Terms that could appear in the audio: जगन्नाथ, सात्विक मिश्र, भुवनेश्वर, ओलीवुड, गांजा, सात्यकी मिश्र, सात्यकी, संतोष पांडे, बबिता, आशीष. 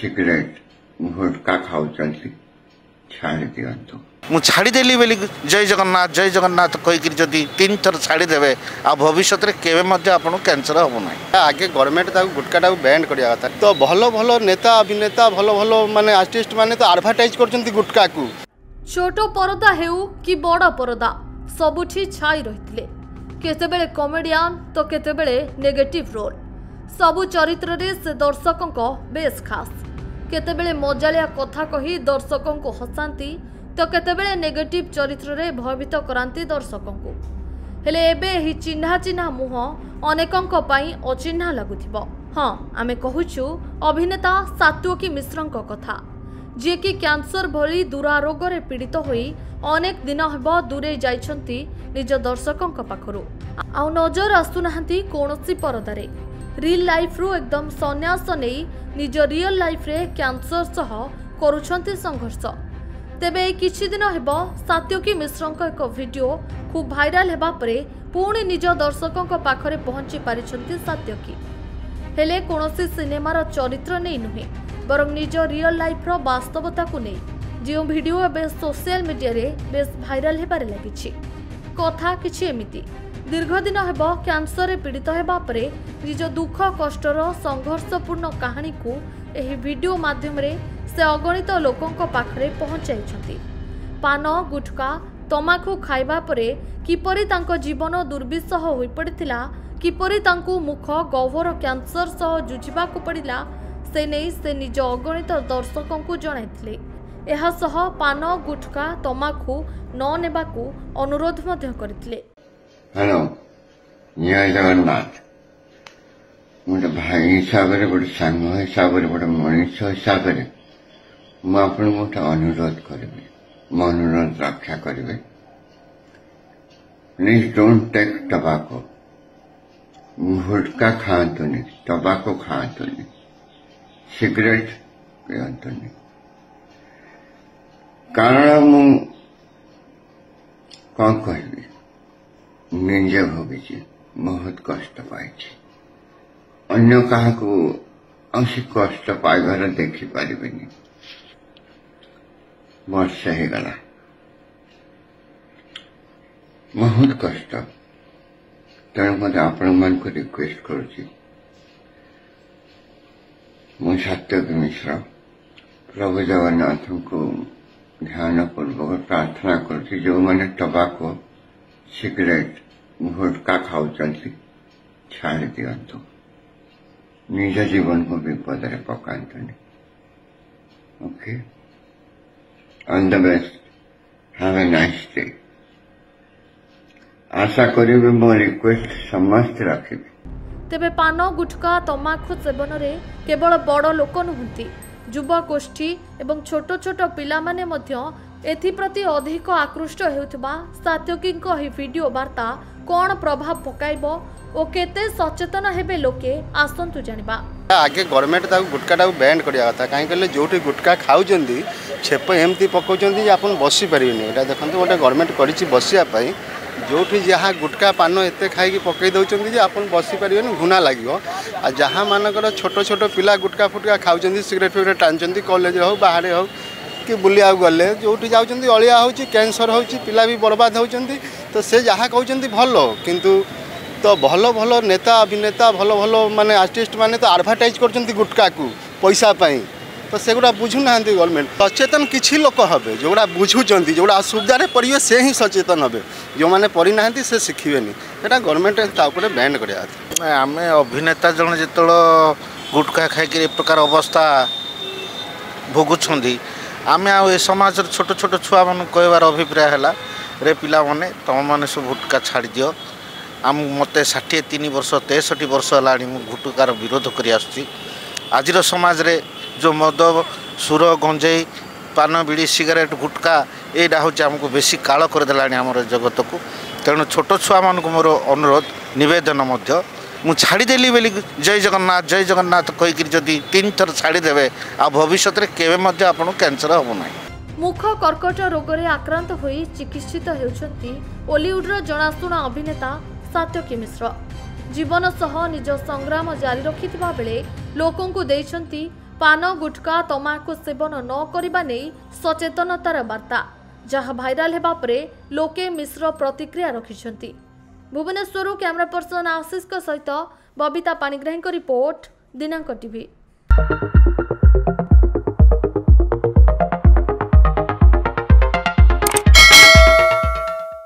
Cigarette गुटखा खाऊँगी छाड़ी मुझाड़ी देली बोली जय जगन्नाथ कहीकि जदि तीन थर छाड़ी देवे आ भविष्य में केवल कैंसर हम ना आगे गवर्नमेंट गुटखा बैंड करिया कथा तो भल भल नेता अभिनेता भल भल माने आर्टिस्ट माने तो एडवर्टाइज करछन्ती गुटखा को छोटो परदा हेउ कि बड़ा परदा सबुठी छाई रहितले केतेबेले कॉमेडियन तो केतेबेले नेगेटिव रोल सबु चरित्र रे से दर्शकों को बेस खास केतेबेले मजालिया कथा कही दर्शकों को हसांती तो केतेबेले नेगेटिव चरित्र रे भयभीत करांती दर्शकों को हेले एबे ही चिन्हा चिन्हा मुह अनेकों को पाई अचिन्हा लगुथिबो। हाँ आमे कहूछु अभिनेता सात्विक मिश्र कथा जे कि कैंसर भली दुरारोग रे पीड़ित होई अनेक दिन हेब दूरे जाइछंती निज दर्शकों पाखरु आ नजर आसुनाहांती कोनोसी परदारे रियल लाइफ रु एकदम संन्यास नै निज रियल लाइफ रे कैंसर सह करूछंती संघर्ष। तेबे किछि दिन हेबो सात्यकी मिश्रक एक वीडियो खूब भाइराल हेबा परे पुणी निज दर्शकों पाखरे पहुंची पारिछन्ती सात्यकी हेले कोनोसी सिनेमार चरित्र नै नुहे बरं निज रियल लाइफ रो वास्तवता को नै जियो वीडियो एबे सोशल मीडिया रे बेस भाइराल हेबारे लागिछि। कथा किछि एमिति दीर्घ दिन हेबो कैंसर रे पीड़ित हेबा परे निज दुख कष्टर संघर्षपूर्ण कहानी को एही वीडियो माध्यम रे से अगणित लोकों पाखरे पहुंचाई पान गुटखा तमाखु खाइबा परे किपरि तांको जीवन दुर्विषह हो पड़िथिला किपरि तांको मुख गह्वर कैंसर सह जुझिबाकु पड़िला से नेई से निज अगणित दर्शकों को जणाइथिले एहा सह पान गुटखा तमाखु न नेबाकु अनुरोध मध्य करथिले। हेलो जय जगन्नाथ मुझे भाई हिसाब से गोटे सांग हिसाब से गोटे मनीष हिसाब से मुझे गोटे अनुरोध करी मो अनुरोध रक्षा करें please don't take tobacco gutkha खातुनि टबाको खातुनि सिगरेट पीतुनि कारण मु कौन कहबी निजे भोगी बहुत कष्ट पाई अन्य कहा को असी कष्ट पाइबार देखिपारे वर्ष हो गला बहुत कष्ट तेणु मत आप रिक्वेस्ट करुँ सात्विक मिश्र प्रभु जगन्नाथ को ध्यानपूर्वक प्रार्थना करुँच जो मैंने टबाको सिगरेट गुटखा खाऊँगी छाड़ दिंतु निज जीवन को विपद में पकातुनि। Okay all the best have a nice day आशा करें मो रिक्वेस्ट समस्त रखे। तेबे पान गुटखा तमाखु सेवन रे केवल बड़ लोक नुहति युवगोष्ठी एवं छोट छोट पिला माने मध्य एथिप्रति अधिक आकृष्ट हेउथबा सात्यकीको ही वीडियो वार्ता कौन प्रभाव पकाइबो ओ केते सचेतन हेबे लोके आसंतु जानिबा। आगे गवर्नमेंट गुटखा बैंड करिया कथा काई कहले जोठी गुटखा खाउजंदी छेप एमती पकाउजंदी आपन बसी परिबेनी एटा देखंतु गोटे गवर्नमेंट करिछि बसिया पई जोठी जहाँ गुटखा पान एते खाई पकई दउचंदी जे आपन बसी परिबेनी घुना लागियो आ जहाँ मानकर छोटो छोटो पिला गुटखा फुटका खाउजंदी सिगरेट फिगरेट टांजंदी कॉलेज हो बाहर हो कि बुलिया गले जोठी जाउचंदी अलिया होउची कैंसर होउची पिला भी बर्बाद होउचंदी तो से जहाँ कहउचंदी भलो किंतु तो भल भल नेता अभिनेता भल भल माने आर्टिस्ट माने तो एडवर्टाइज करछन्ती गुटखा को पैसा पाई तो सेगुड़ा बुझुना गवर्नमेंट सचेतन किसी लोक हे जोगुड़ा बुझुंट जोड़ा असुविधारे पड़े से ही सचेतन हे जो मैंने पढ़ी ना से शिखे नहीं गवर्नमेंट बैंड कराया आम अभिनेता जन जो गुटखा खाई प्रकार अवस्था भोगुंट आम आ समाज छोट छोट छुआ मान कहार अभिप्राय है पिला मैंने तुम मैंने सब गुटखा छाड़ दियो आम मते 63 वर्ष 63 वर्ष है गुटुकार विरोध कर आज समाज रे जो मद सुर गंजेई पान बीड़ी सिगरेट गुटखा यहाँ हूँ आमको बेसी काल करदे आमर जगत को तेणु छोट छुआ मान मोर अनुरोध नवेदन छाड़देली बोली जय जगन्नाथ कहीकि जदि तीन थर छाड़देवे आ भविष्य में केवल कैंसर हम ना मुख कर्कट रोग रे आक्रांत होई चिकित्सित हेउछन्ती ओलीवुडर जनाशुना अभिनेता सात्विक मिश्र जीवन सह निज संग्राम जारी रखिथिबा बेले लोकंकु देइछन्ती पान गुटका तमाकू सेवन नकरिबा नेई सचेतनतार बार्ता जहाँ भाइराल हेबा परे लोके मिश्र प्रतिक्रिया रखिछन्ति। भुवनेश्वर कैमरा पर्सन आशीष सहित बबिता पाणिग्राही रिपोर्ट दिनांक टीवी।